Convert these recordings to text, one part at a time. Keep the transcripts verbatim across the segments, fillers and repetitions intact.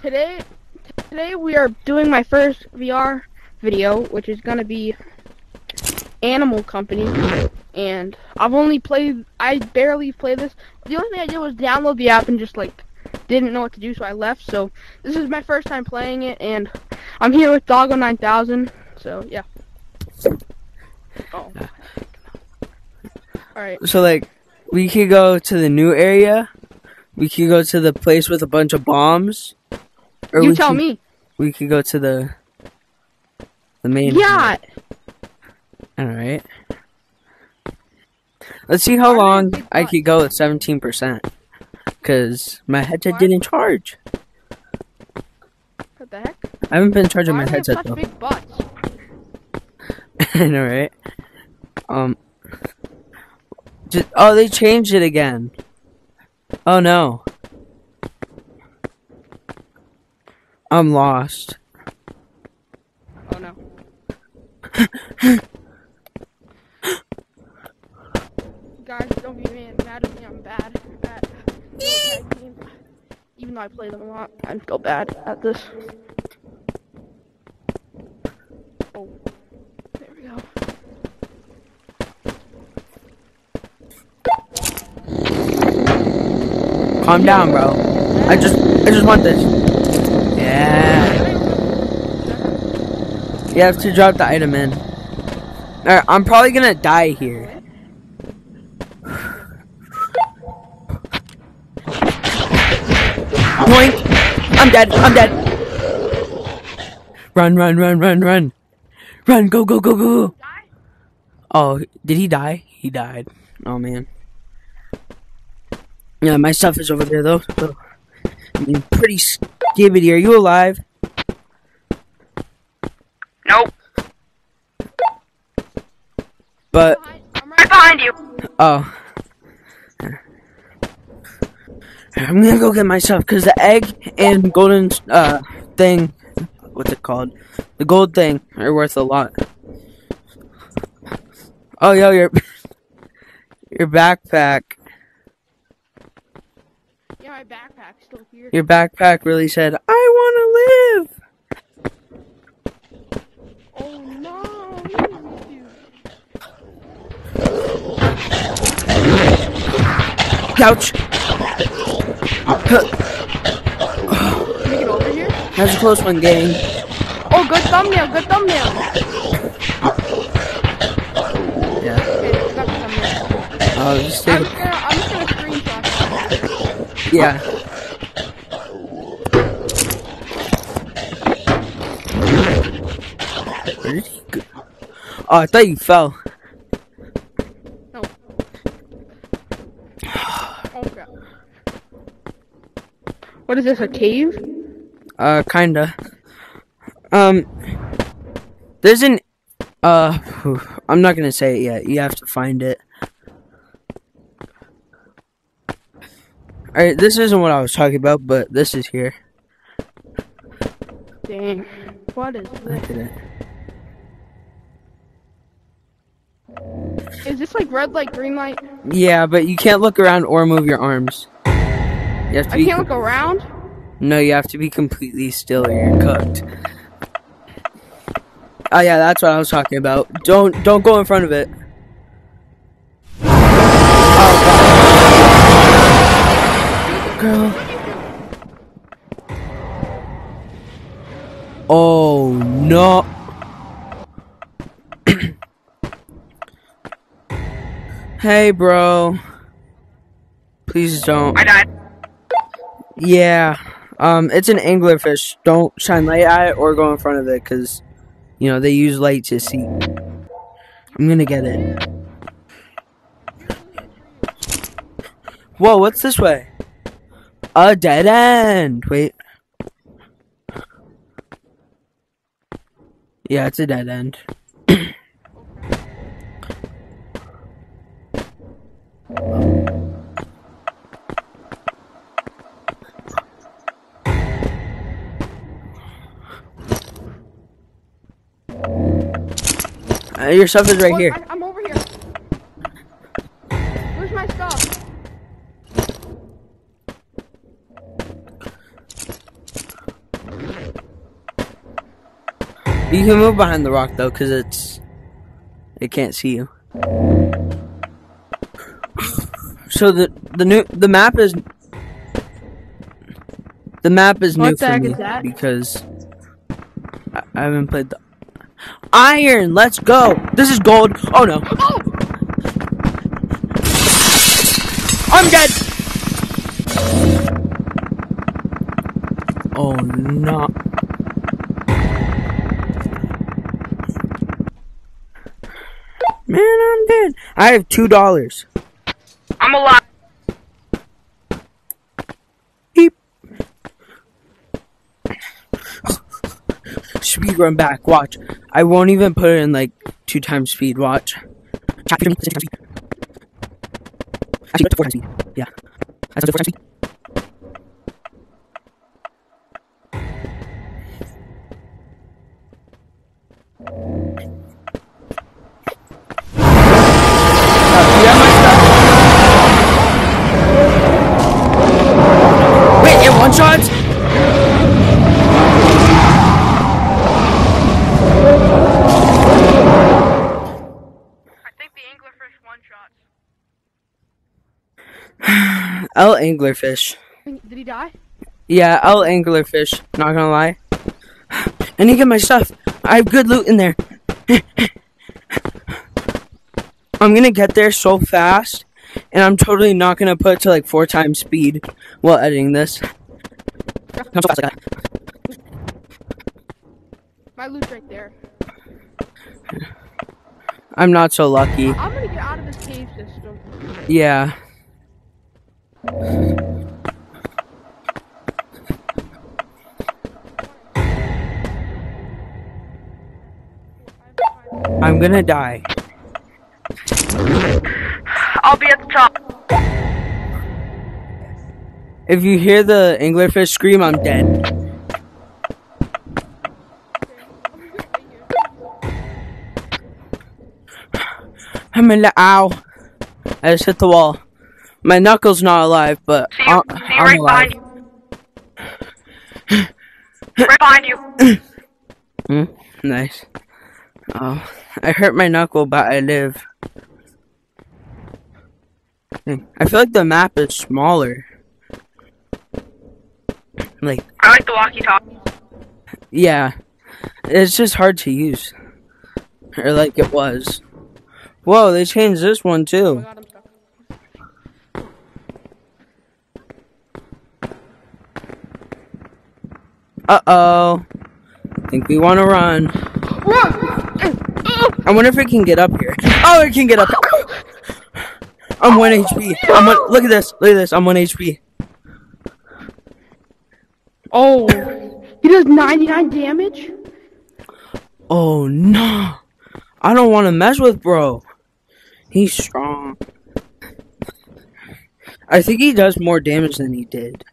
Today, today we are doing my first V R video, which is gonna be Animal Company. And I've only played, I barely played this. The only thing I did was download the app and just like didn't know what to do, so I left. So this is my first time playing it, and I'm here with Doggo nine thousand. So yeah. Oh. All right. So like, we could go to the new area. We could go to the place with a bunch of bombs. Or you tell could, me. We could go to the the main. Yeah. All right. Let's see how long I could go with seventeen percent. Cause my headset didn't charge. What the heck? I haven't been charging my headset though. Big butts? All right. Um. Just, oh, they changed it again. Oh no. I'm lost. Oh no. Guys, don't be mad at me, I'm bad at games. Even though I play them a lot, I'm still bad at this. Oh. There we go. Calm down, bro. I just, I just want this. Yeah. You have to drop the item in. Alright, I'm probably gonna die here. Boink! I'm dead, I'm dead. Run, run, run, run, run. Run, go, go, go, go. Oh, did he die? He died. Oh, man. Yeah, my stuff is over there, though, so... You're pretty skibbity. Are you alive? Nope. But... I'm right behind you. Oh. I'm gonna go get my stuff, because the egg and golden, uh, thing... What's it called? The gold thing are worth a lot. Oh, yo, your... your backpack... My backpack's still here. Your backpack really said, I wanna live! Oh no! Couch! Can we get over here? That's a close one, gang. Oh, good thumbnail, good thumbnail! Yeah. Okay, I got the thumbnail. Oh, just take it. Yeah. Where did he go? Oh, I thought you fell. No. Oh, crap. What is this, a cave? Uh, kinda. Um, there's an, uh, I'm not gonna say it yet. You have to find it. Alright, this isn't what I was talking about, but this is here. Dang. What is this? Look at it. Is this like red light, green light? Yeah, but you can't look around or move your arms. You have to I be can't look around? No, you have to be completely still or you're cooked. Oh yeah, that's what I was talking about. Don't don't go in front of it. Girl. Oh no. Hey bro. Please don't. I died. Yeah. Um it's an anglerfish. Don't shine light at it or go in front of it, cuz you know they use light to see. I'm going to get it. Whoa, what's this way? A dead end! Wait. Yeah, it's a dead end. uh, your stuff is right oh, here. I, I'm over here. Where's my stuff? You can move behind the rock though, cause it's it can't see you. So the the new the map is the map is new for me because I, I haven't played the iron. Let's go. This is gold. Oh no. Oh! I'm dead. Oh no. Man, I'm dead. I have two dollars. I'm alive. Beep. Speed run back. Watch. I won't even put it in like two times speed. Watch. Actually, four times speed. Yeah. I four times speed. I'll anglerfish. Did he die? Yeah, I'll anglerfish. Not gonna lie. I need to get my stuff. I have good loot in there. I'm gonna get there so fast, and I'm totally not gonna put it to like four times speed while editing this. Not so fast like that. My loot's right there. I'm not so lucky. I'm gonna get out of this cave system. Yeah. I'm gonna die. I'll be at the top. If you hear the anglerfish scream, I'm dead. I'm in the ow. I just hit the wall. My knuckle's not alive, but see you, I'm, see you I'm right alive. Behind you. Right behind you. Mm, nice. Oh, I hurt my knuckle, but I live. I feel like the map is smaller. Like I like the walkie-talkie. Yeah, it's just hard to use, or like it was. Whoa, they changed this one too. Oh, uh-oh. I think we want to run. I wonder if we can get up here. Oh, we can get up here. I'm one H P. I'm one, look at this. Look at this. I'm one H P. Oh. He does ninety-nine damage? Oh, no. I don't want to mess with bro. He's strong. I think he does more damage than he did.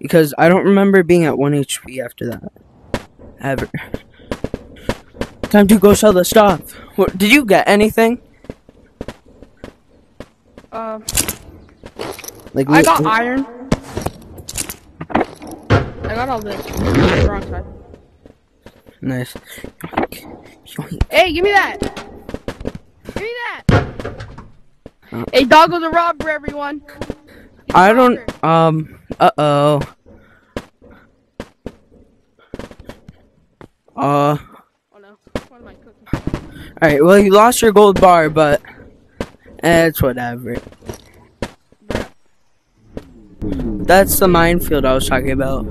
Because I don't remember being at one H P after that. Ever. Time to go sell the stuff. What, did you get anything? Um. Uh, like I got iron. I got all this. Wrong side. Nice. Hey, give me that! Give me that! Uh, hey, Doggo's a robber, everyone! He's I don't. Um. Uh-oh. Uh. Oh no. What am I cooking? Alright, well you lost your gold bar, but it's whatever. That's the minefield I was talking about.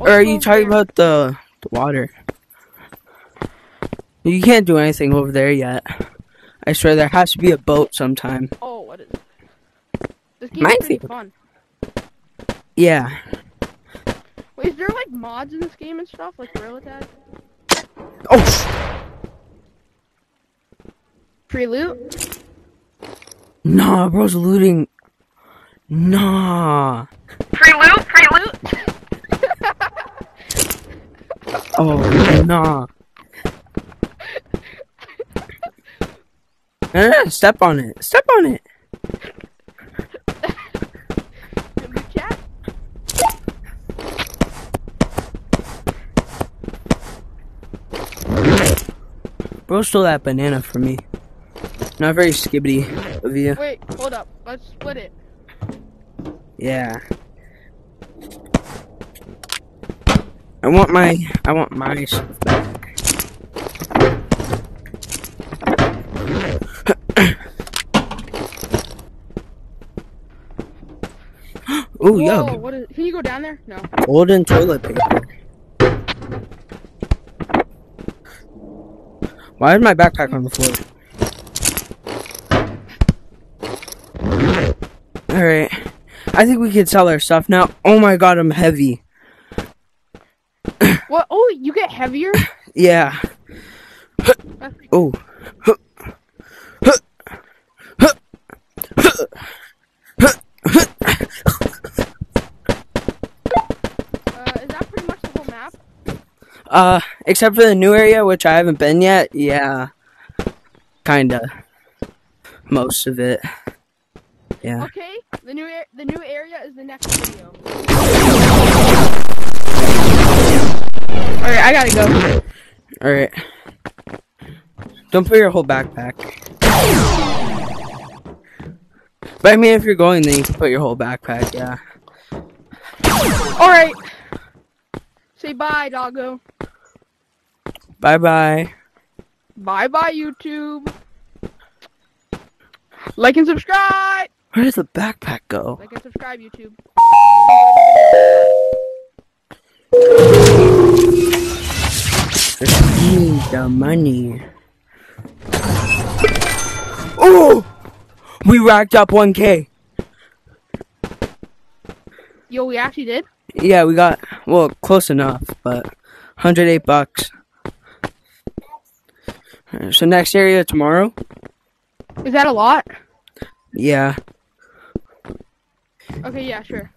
Or are you talking about the, the water? You can't do anything over there yet. I swear there has to be a boat sometime. Oh, what is it? This game is pretty fun. Yeah. Wait, is there like mods in this game and stuff, like guerrilla tag? Oh. Free loot? Nah, bro's looting. Nah. Free loot, free loot. Oh nah. No, no, no, step on it. Step on it. Roast all that banana for me. Not very skibbity of you. Wait, hold up. Let's split it. Yeah. I want my I want my stuff back. Oh yo! What is, can you go down there? No. Golden toilet paper. Why is my backpack on the floor? Alright. I think we could sell our stuff now. Oh my god, I'm heavy. What? Oh, you get heavier? Yeah. Oh. Uh, except for the new area, which I haven't been yet, yeah, kinda, most of it, yeah. Okay, the new ar the new area is the next video. Alright, I gotta go. Alright. Don't put your whole backpack. But I mean, if you're going, then you can put your whole backpack, yeah. Alright. Say bye, Doggo. Bye bye. Bye bye, YouTube. Like and subscribe. Where does the backpack go? Like and subscribe, YouTube. The money. Oh, we racked up one K. Yo, we actually did. Yeah, we got, well, close enough, but one hundred eight bucks. Right, so next area tomorrow. Is that a lot? Yeah. Okay, yeah, sure.